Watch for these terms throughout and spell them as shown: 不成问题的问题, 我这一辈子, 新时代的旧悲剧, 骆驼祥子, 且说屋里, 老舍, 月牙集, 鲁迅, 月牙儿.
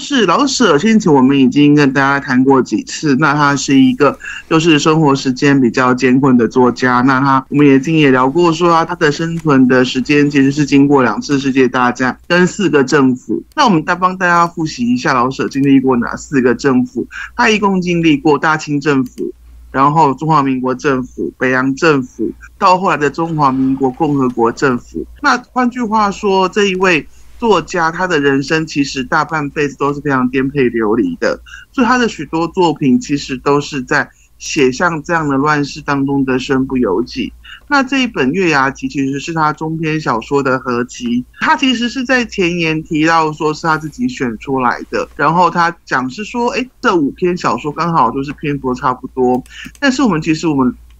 就是老舍，先前我们已经跟大家谈过几次。那他是一个就是生活时间比较艰困的作家。那他我们已经也聊过说啊，他的生存的时间其实是经过2次世界大战跟4个政府。那我们再帮大家复习一下老舍经历过哪4个政府？他一共经历过大清政府。然后中华民国政府、北洋政府，到后来的中华民国共和国政府。那换句话说，这一位作家他的人生其实大半辈子都是非常颠沛流离的，所以他的许多作品其实都是在写像这样的乱世当中的身不由己。那这一本《月牙集》其实是他中篇小说的合集，他其实是在前言提到说是他自己选出来的，然后他讲是说，这5篇小说刚好就是篇幅差不多，但是我们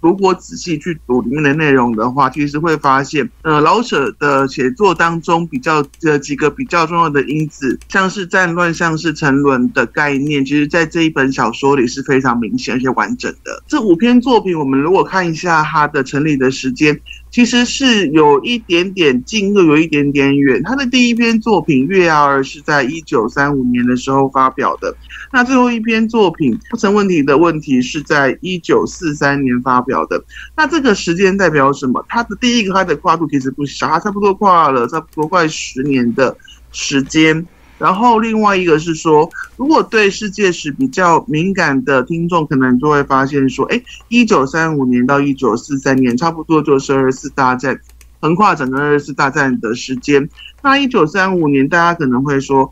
如果仔细去读里面的内容的话，其实会发现，老舍的写作当中比较几个比较重要的因子，像是战乱、像是沉沦的概念，其实在这一本小说里是非常明显而且完整的。这5篇作品，我们如果看一下它的成立的时间，其实是有一点点近又有一点点远。他的第一篇作品《月牙儿》是在1935年的时候发表的，那最后一篇作品《不成问题的问题》是在1943年发表的。那这个时间代表什么？他的跨度其实不小，他差不多快10年的时间。然后另外一个是说，如果对世界史比较敏感的听众，可能就会发现说，1935年到1943年，差不多就是24大战，横跨整个24大战的时间。那1935年，大家可能会说，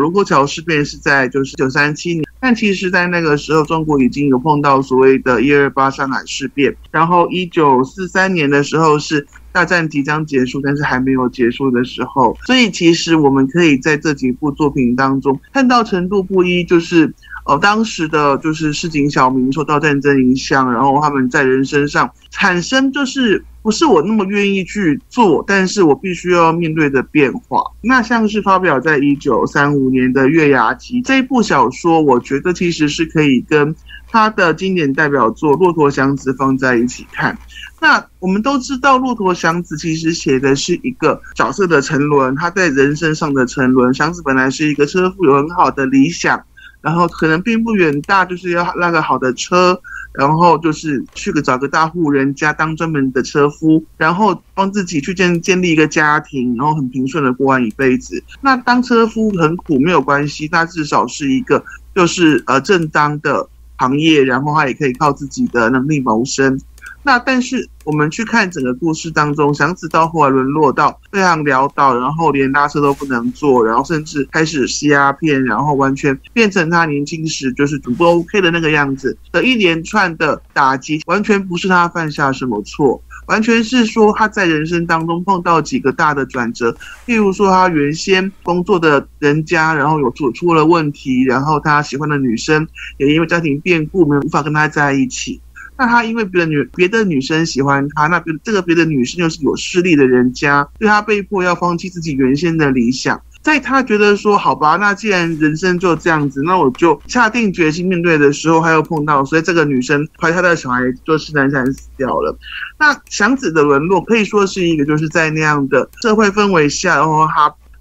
卢沟桥事变是在1937年，但其实在那个时候，中国已经有碰到所谓的128上海事变，然后1943年的时候是大战即将结束，但是还没有结束的时候，所以其实我们可以在这几部作品当中看到程度不一，就是当时的就是市井小民受到战争影响，然后他们在人身上产生就是不是我那么愿意去做，但是我必须要面对的变化。那像是发表在1935年的《月牙集》这一部小说，我觉得其实是可以跟他的经典代表作《骆驼祥子》放在一起看。那我们都知道，《骆驼祥子》其实写的是一个角色的沉沦，他在人生上的沉沦。祥子本来是一个车夫，有很好的理想，然后可能并不远大，就是要那个好的车，然后就是找个大户人家当专门的车夫，然后帮自己去建立一个家庭，然后很平顺的过完一辈子。那当车夫很苦没有关系，那至少是一个就是正当的行业，然后他也可以靠自己的能力谋生。那但是我们去看整个故事当中，祥子到后来沦落到非常潦倒，然后连拉车都不能做，然后甚至开始吸鸦片，然后完全变成他年轻时就是主不 OK 的那个样子的一连串的打击，完全不是他犯下什么错，完全是说他在人生当中碰到几个大的转折，例如说他原先工作的人家，然后有出了问题，然后他喜欢的女生也因为家庭变故无法跟他在一起。那他因为别的女生喜欢他，那这个别的女生又是有势力的人家，所以他被迫要放弃自己原先的理想。在他觉得说好吧，那既然人生就这样子，那我就下定决心面对的时候，他又碰到，所以这个女生怀他的小孩就自然死掉了。那祥子的沦落可以说是一个就是在那样的社会氛围下，然后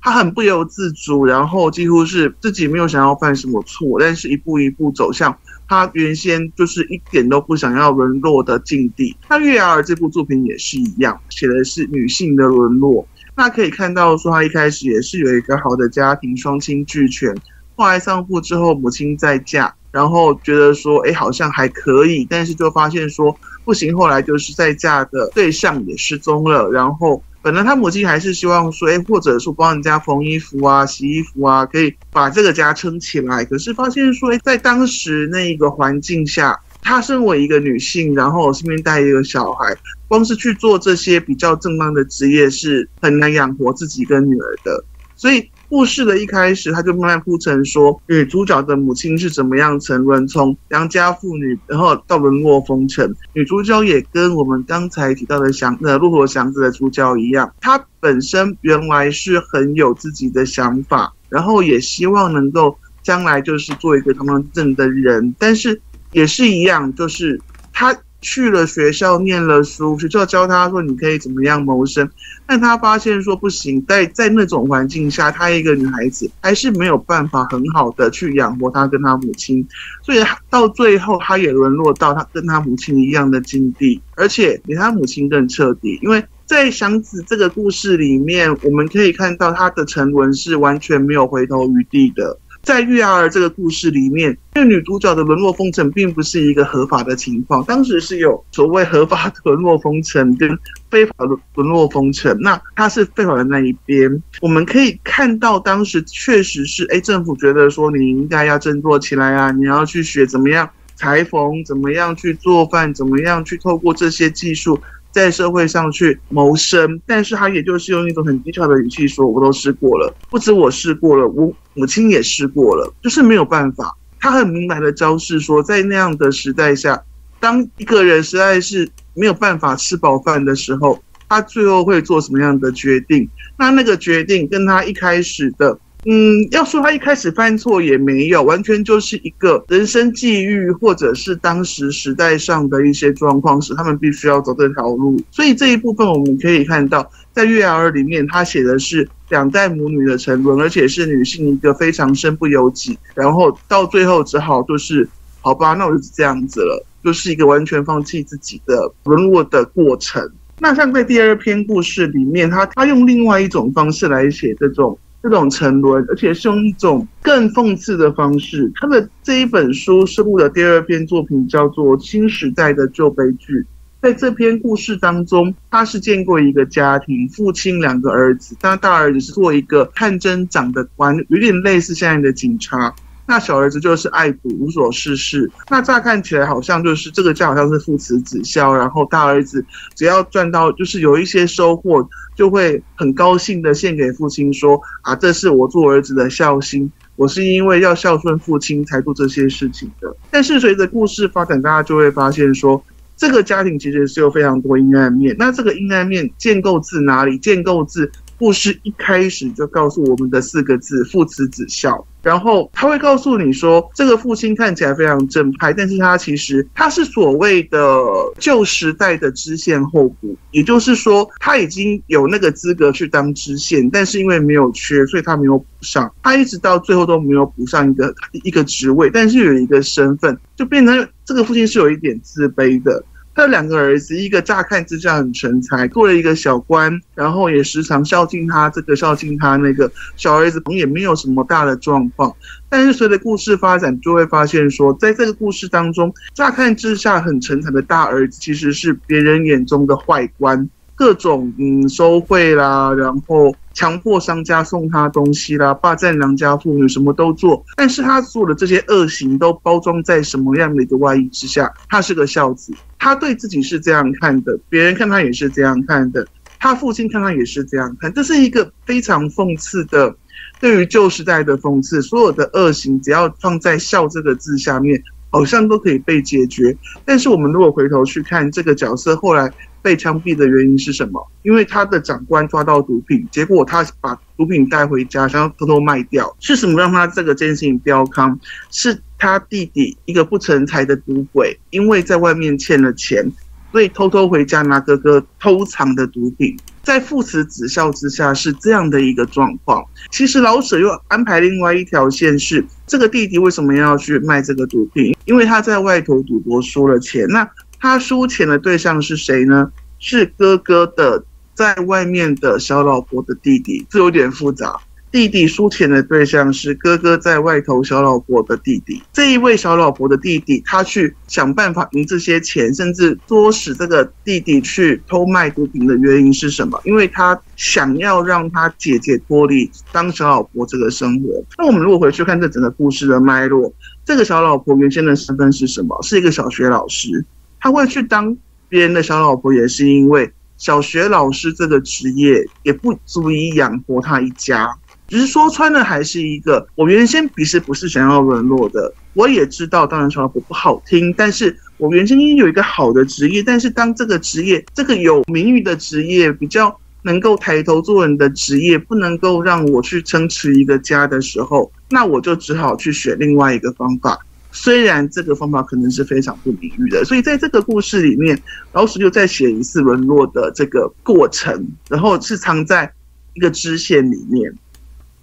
他很不由自主，然后几乎是自己没有想要犯什么错，但是一步一步走向他原先就是一点都不想要沦落的境地。那《月牙儿》这部作品也是一样，写的是女性的沦落。那可以看到说，他一开始也是有一个好的家庭，双亲俱全，后来丧父之后，母亲再嫁，然后觉得说好像还可以，但是就发现说不行，后来就是再嫁的对象也失踪了，然后本来他母亲还是希望说，或者说帮人家缝衣服啊、洗衣服啊，可以把这个家撑起来。可是发现说，在当时那一个环境下，她身为一个女性，然后身边带一个小孩，光是去做这些比较正当的职业是很难养活自己跟女儿的。所以故事的一开始，他就慢慢铺陈说，女主角的母亲是怎么样沉沦，从良家妇女，然后到沦落风尘。女主角也跟我们刚才提到的骆驼祥子的主角一样，她本身原来是很有自己的想法，然后也希望能够将来就是做一个堂堂正正的人，但是也是一样，就是她去了学校念了书，学校教他说你可以怎么样谋生，但他发现说不行，在那种环境下，她一个女孩子还是没有办法很好的去养活她跟她母亲，所以到最后她也沦落到她跟她母亲一样的境地，而且比她母亲更彻底。因为在祥子这个故事里面，我们可以看到她的沉沦是完全没有回头余地的。在月儿这个故事里面，因为女主角的沦落风尘并不是一个合法的情况，当时是有所谓合法的沦落风尘跟非法的沦落风尘，那她是非法的那一边。我们可以看到当时确实是政府觉得说你应该要振作起来啊，你要去学怎么样裁缝，怎么样去做饭，怎么样去透过这些技术在社会上去谋生，但是他也就是用一种很低调的语气说：“我都试过了，不止我试过了，我母亲也试过了，就是没有办法。”他很明白的昭示说，在那样的时代下，当一个人实在是没有办法吃饱饭的时候，他最后会做什么样的决定？那个决定跟他一开始的，要说他一开始犯错也没有，完全就是一个人生际遇或者是当时时代上的一些状况使他们必须要走这条路。所以这一部分我们可以看到，在《月儿》里面，他写的是两代母女的沉沦，而且是女性一个非常身不由己，然后到最后只好就是好吧，那我就这样子了，就是一个完全放弃自己的沦落的过程。那像在第二篇故事里面，他用另外一种方式来写这种沉沦，而且是用一种更讽刺的方式。他的这一本书收录的第二篇作品叫做《新时代的旧悲剧》。在这篇故事当中，他是建构一个家庭，父亲两个儿子，那大儿子是做一个探侦长的官，有点类似现在的警察。那小儿子就是爱赌，无所事事。那乍看起来好像就是这个家好像是父慈子孝，然后大儿子只要赚到就是有一些收获，就会很高兴的献给父亲说啊，这是我做儿子的孝心，我是因为要孝顺父亲才做这些事情的。但是随着故事发展，大家就会发现说，这个家庭其实是有非常多阴暗面。那这个阴暗面建构自哪里？建构自故事一开始就告诉我们的四个字：父慈子孝。然后他会告诉你说，这个父亲看起来非常正派，但是他是所谓的旧时代的知县候补，也就是说他已经有那个资格去当知县，但是因为没有缺，所以他没有补上，他一直到最后都没有补上一个职位，但是有一个身份，就变成这个父亲是有一点自卑的。他有两个儿子，一个乍看之下很成才，做了一个小官，然后也时常孝敬他这个孝敬他那个，小儿子也没有什么大的状况。但是随着故事发展，就会发现说，在这个故事当中，乍看之下很成才的大儿子其实是别人眼中的坏官，各种收贿啦，然后强迫商家送他东西啦，霸占良家妇女，什么都做。但是他做的这些恶行都包装在什么样的一个外衣之下？他是个孝子，他对自己是这样看的，别人看他也是这样看的，他父亲看他也是这样看。这是一个非常讽刺的，对于旧时代的讽刺。所有的恶行只要放在孝这个字下面，好像都可以被解决。但是我们如果回头去看这个角色后来被枪毙的原因是什么？因为他的长官抓到毒品，结果他把毒品带回家，想要偷偷卖掉。是什么让他这个事情标康？是他弟弟一个不成才的赌鬼，因为在外面欠了钱，所以偷偷回家拿哥哥偷藏的毒品。在父慈子孝之下是这样的一个状况。其实老舍又安排另外一条线是，这个弟弟为什么要去卖这个毒品？因为他在外头赌博输了钱。那他输钱的对象是谁呢？是哥哥的在外面的小老婆的弟弟，这有点复杂。弟弟输钱的对象是哥哥在外头小老婆的弟弟，这一位小老婆的弟弟，他去想办法赢这些钱，甚至唆使这个弟弟去偷卖毒品的原因是什么？因为他想要让他姐姐脱离当小老婆这个生活。那我们如果回去看这整个故事的脉络，这个小老婆原先的身份是什么？是一个小学老师，他会去当别人的小老婆，也是因为小学老师这个职业也不足以养活他一家。只是说穿了，还是一个我原先其实不是想要沦落的。我也知道，当然小老婆不好听，但是我原先有一个好的职业，但是当这个职业，这个有名誉的职业，比较能够抬头做人的职业，不能够让我去撑起一个家的时候，那我就只好去选另外一个方法。虽然这个方法可能是非常不理喻的。所以在这个故事里面，老鼠又再写一次沦落的这个过程，然后是藏在一个支线里面。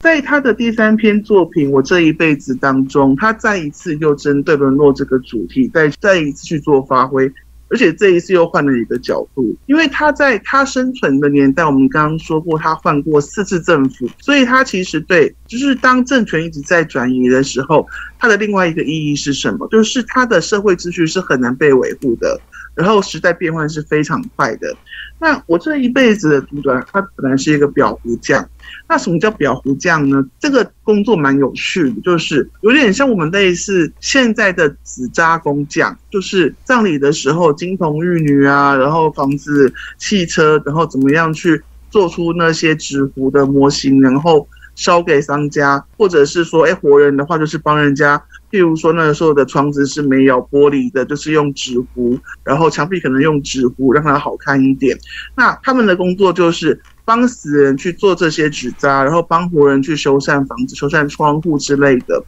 在他的第三篇作品《我这一辈子》当中，他再一次又针对沦落这个主题再一次去做发挥，而且这一次又换了一个角度。因为他在他生存的年代，我们刚刚说过他换过4次政府，所以他其实对就是当政权一直在转移的时候，他的另外一个意义是什么，就是他的社会秩序是很难被维护的，然后时代变换是非常快的。那我这一辈子的读者，他本来是一个裱糊匠。那什么叫裱糊匠呢？这个工作蛮有趣的，就是有点像我们类似现在的纸扎工匠，就是葬礼的时候金童玉女啊，然后房子、汽车，然后怎么样去做出那些纸糊的模型，然后烧给商家，或者是说，活人的话就是帮人家。譬如说那个时候的窗子是没有玻璃的，就是用纸糊，然后墙壁可能用纸糊让它好看一点。那他们的工作就是帮死人去做这些纸扎，然后帮活人去修缮房子、修缮窗户之类的。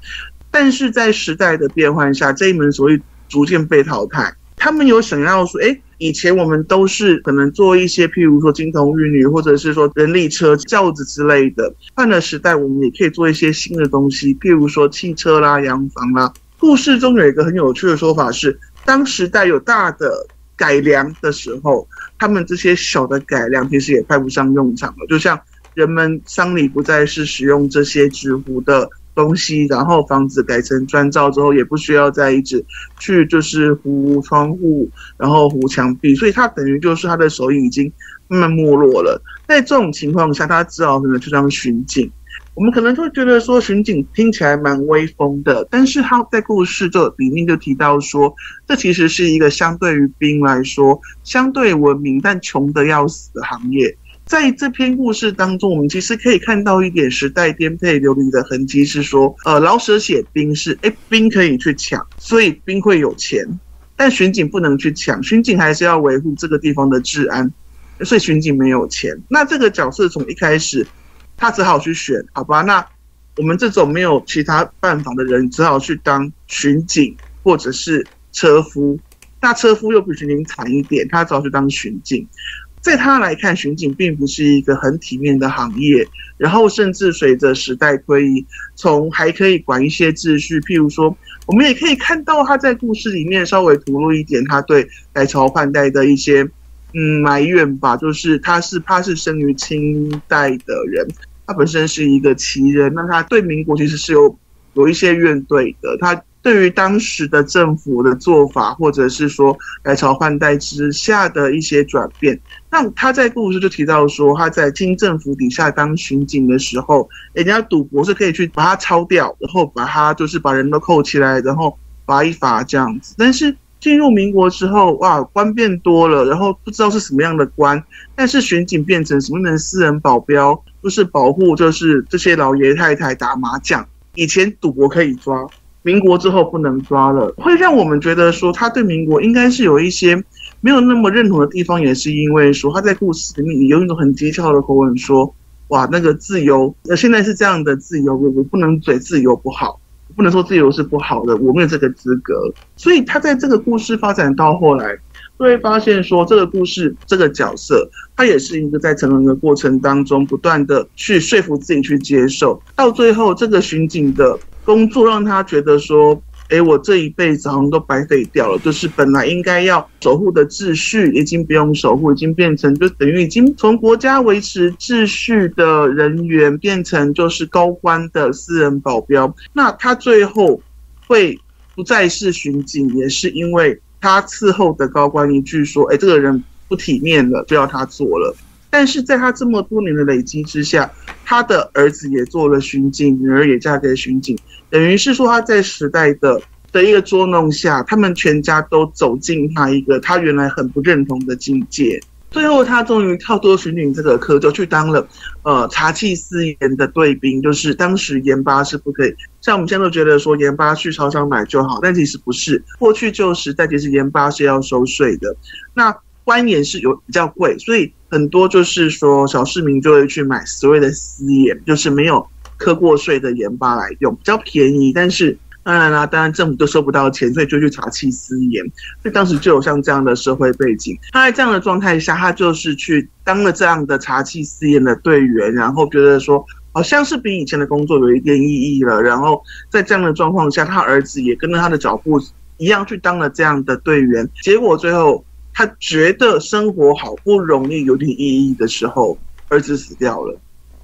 但是在时代的变换下，这一门手艺逐渐被淘汰。他们有想要说，以前我们都是可能做一些，譬如说金童玉女，或者是说人力车、轿子之类的。换了时代，我们也可以做一些新的东西，譬如说汽车啦、洋房啦。故事中有一个很有趣的说法是，当时代有大的改良的时候，他们这些小的改良其实也派不上用场了。就像人们丧礼不再是使用这些纸糊的东西，然后房子改成砖造之后，也不需要再一直去就是糊窗户，然后糊墙壁，所以他等于就是他的手艺已经慢慢没落了。在这种情况下，他只好可能去当巡警。我们可能就会觉得说巡警听起来蛮威风的，但是他在故事这里面就提到说，这其实是一个相对于兵来说相对文明但穷得要死的行业。在这篇故事当中，我们其实可以看到一点时代颠沛流离的痕迹，是说，老舍写兵是，兵可以去抢，所以兵会有钱，但巡警不能去抢，巡警还是要维护这个地方的治安，所以巡警没有钱。那这个角色从一开始，他只好去选，好吧？那我们这种没有其他办法的人，只好去当巡警或者是车夫。那车夫又比巡警惨一点，他只好去当巡警。在他来看，巡警并不是一个很体面的行业，然后甚至随着时代推移，从还可以管一些秩序，譬如说，我们也可以看到他在故事里面稍微吐露一点他对改朝换代的一些埋怨吧，就是他是生于清代的人，他本身是一个旗人，那他对民国其实是有一些怨怼的，他对于当时的政府的做法，或者是说改朝换代之下的一些转变。那他在故事就提到说，他在清政府底下当巡警的时候，人家赌博是可以去把他抄掉，然后把他就是把人都扣起来，然后罚一罚这样子。但是进入民国之后，哇，官变多了，然后不知道是什么样的官，但是巡警变成什么人私人保镖，就是保护就是这些老爷太太打麻将。以前赌博可以抓，民国之后不能抓了，会让我们觉得说他对民国应该是有一些没有那么认同的地方，也是因为说他在故事里面有一种很讥诮的口吻说，哇，那个自由，现在是这样的自由，我不能嘴自由不好，我不能说自由是不好的，我没有这个资格。所以他在这个故事发展到后来，就会发现说这个故事这个角色，他也是一个在成人的过程当中不断的去说服自己去接受，到最后这个巡警的工作让他觉得说，我这一辈子好像都白费掉了，就是本来应该要守护的秩序已经不用守护，已经变成就等于已经从国家维持秩序的人员变成就是高官的私人保镖。那他最后会不再是巡警，也是因为他伺候的高官一句说，这个人不体面了，就要他做了。但是在他这么多年的累积之下，他的儿子也做了巡警，女儿也嫁给巡警，等于是说他在时代的一个捉弄下，他们全家都走进他一个他原来很不认同的境界。最后他终于跳脱巡警这个科，就去当了查缉私盐的队兵。就是当时盐巴是不可以，像我们现在都觉得说盐巴去超商买就好，但其实不是，过去旧时代其实盐巴是要收税的，那官盐是有比较贵，所以很多就是说小市民就会去买所谓的私盐，就是没有课过税的盐巴来用，比较便宜，但是当然啦、当然政府就收不到钱，所以就去查缉私盐。所以当时就有像这样的社会背景。他在这样的状态下，他就是去当了这样的查缉私盐的队员，然后觉得说，好像是比以前的工作有一点意义了。然后在这样的状况下，他儿子也跟着他的脚步一样去当了这样的队员。结果最后他觉得生活好不容易有点意义的时候，儿子死掉了。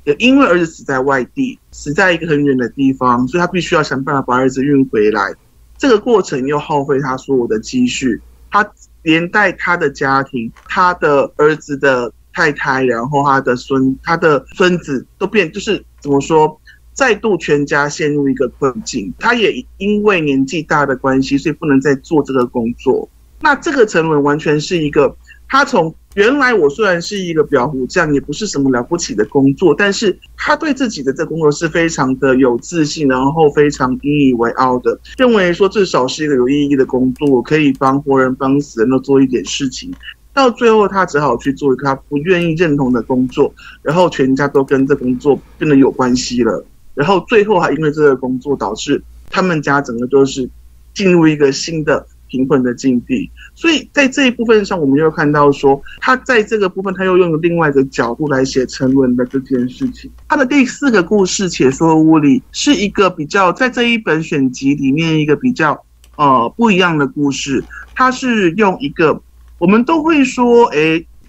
也因为儿子死在外地，死在一个很远的地方，所以他必须要想办法把儿子运回来。这个过程又耗费他所有的积蓄，他连带他的家庭、他的儿子的太太，然后他的孙子都变，就是怎么说，再度全家陷入一个困境。他也因为年纪大的关系，所以不能再做这个工作。那这个沉沦完全是一个，他从原来我虽然是一个裱糊匠，也不是什么了不起的工作，但是他对自己的这工作是非常的有自信，然后非常引以为傲的，认为说至少是一个有意义的工作，我可以帮活人帮死人都做一点事情。到最后，他只好去做一个他不愿意认同的工作，然后全家都跟这工作变得有关系了。然后最后还因为这个工作导致他们家整个就是进入一个新的贫困的境地。所以在这一部分上，我们又看到说，他在这个部分他又用另外一个角度来写沉沦的这件事情。他的第四个故事《且说屋里》是一个比较，在这一本选集里面一个比较不一样的故事。他是用一个，我们都会说，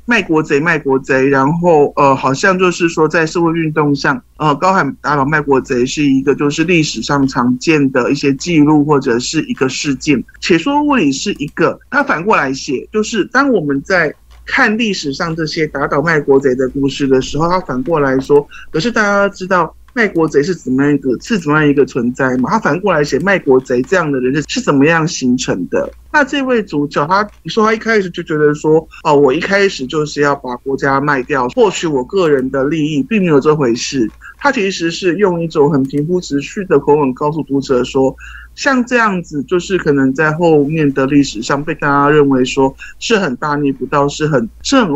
卖国贼，卖国贼，然后好像就是说，在社会运动上，高喊打倒卖国贼是一个就是历史上常见的一些记录或者是一个事件。且说屋里是一个，他反过来写，就是当我们在看历史上这些打倒卖国贼的故事的时候，他反过来说，可是大家知道卖国贼是怎么样一个存在嘛？他反过来写卖国贼这样的人是怎么样形成的？那这位主角，他一开始就觉得说，我一开始就是要把国家卖掉，获取我个人的利益，并没有这回事。他其实是用一种很平铺直叙的口吻告诉读者说，像这样子，就是可能在后面的历史上被大家认为说是很大逆不道、是很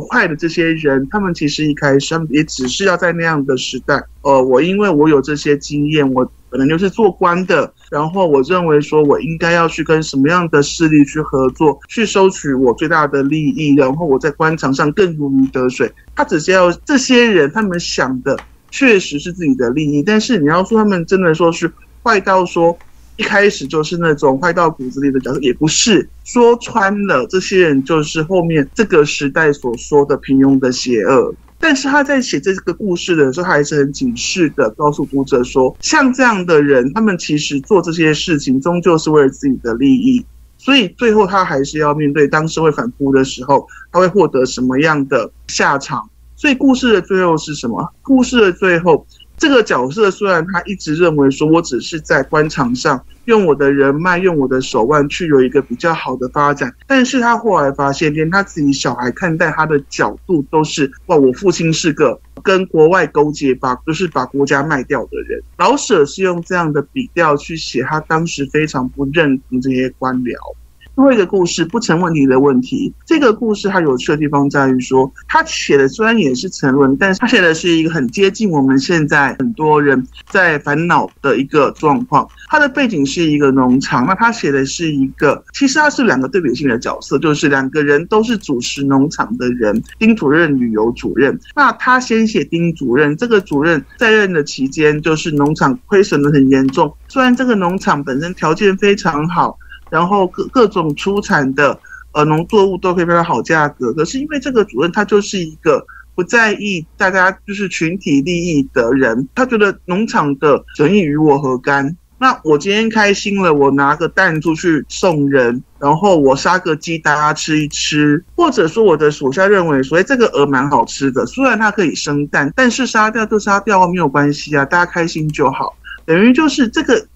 坏的这些人，他们其实一开始也只是要在那样的时代，我因为我有这些经验，我可能就是做官的，然后我认为说我应该要去跟什么样的势力去合作，去收取我最大的利益，然后我在官场上更如鱼得水。他只是要这些人，他们想的确实是自己的利益，但是你要说他们真的说是坏到说一开始就是那种坏到骨子里的角色，也不是。说穿了，这些人就是后面这个时代所说的平庸的邪恶。但是他在写这个故事的时候，他还是很警示的告诉读者说，像这样的人，他们其实做这些事情终究是为了自己的利益，所以最后他还是要面对当社会反扑的时候，他会获得什么样的下场。所以故事的最后是什么？故事的最后，这个角色虽然他一直认为说，我只是在官场上用我的人脉、用我的手腕去有一个比较好的发展，但是他后来发现，连他自己小孩看待他的角度都是：哇，我父亲是个跟国外勾结，就是把国家卖掉的人。老舍是用这样的笔调去写他当时非常不认同这些官僚。最后一个故事《不成问题的问题》，这个故事它有趣的地方在于说，他写的虽然也是沉沦，但是他写的是一个很接近我们现在很多人在烦恼的一个状况。他的背景是一个农场，那他写的是一个，其实他是两个对比性的角色，就是两个人都是主持农场的人，丁主任与尤主任。那他先写丁主任，这个主任在任的期间，就是农场亏损的很严重，虽然这个农场本身条件非常好，然后各种出产的农作物都可以卖到好价格，可是因为这个主任他就是一个不在意大家就是群体利益的人，他觉得农场的损益与我何干？那我今天开心了，我拿个蛋出去送人，然后我杀个鸡大家吃一吃，或者说我的属下认为说这个鹅蛮好吃的，虽然它可以生蛋，但是杀掉就杀掉没有关系啊，大家开心就好。等于就是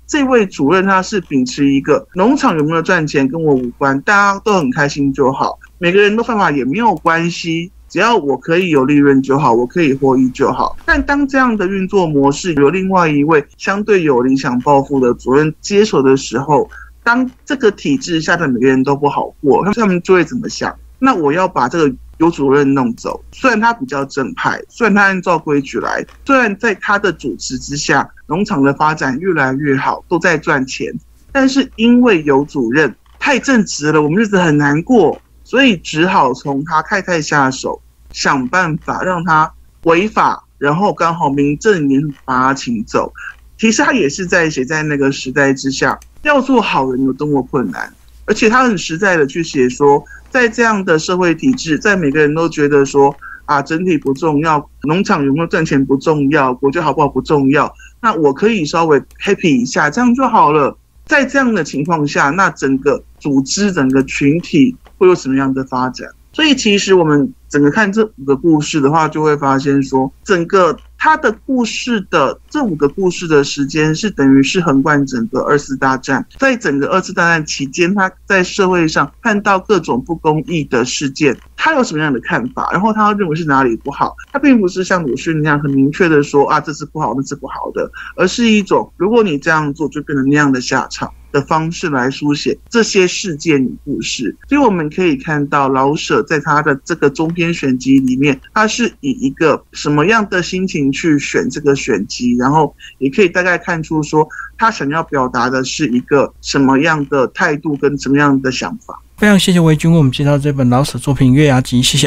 这位主任他是秉持一个农场有没有赚钱跟我无关，大家都很开心就好，每个人都犯法也没有关系，只要我可以有利润就好，我可以获益就好。但当这样的运作模式由另外一位相对有理想抱负的主任接手的时候，当这个体制下的每个人都不好过，他们就会怎么想？那我要把这个尤主任弄走，虽然他比较正派，虽然他按照规矩来，虽然在他的主持之下，农场的发展越来越好，都在赚钱，但是因为尤主任太正直了，我们日子很难过，所以只好从他太太下手，想办法让他违法，然后刚好民政也把他请走。其实他也是在写在那个时代之下，要做好人有多么困难。 而且他很实在的去写说，在这样的社会体制，在每个人都觉得说啊，整体不重要，农场有没有赚钱不重要，国家好不好不重要，那我可以稍微 happy 一下，这样就好了。在这样的情况下，那整个组织、整个群体会有什么样的发展？所以其实我们整个看这五个故事的话，就会发现说，整个他的故事的这五个故事的时间是等于是横贯整个二次大战。在整个二次大战期间，他在社会上看到各种不公义的事件，他有什么样的看法？然后他认为是哪里不好？他并不是像鲁迅那样很明确的说啊，这是不好，那是不好的，而是一种如果你这样做，就变成那样的下场。 的方式来书写这些事件与故事，所以我们可以看到老舍在他的这个中篇选集里面，他是以一个什么样的心情去选这个选集，然后也可以大概看出说他想要表达的是一个什么样的态度跟什么样的想法。非常谢谢维君为我们介绍这本老舍作品《月牙集》，谢谢。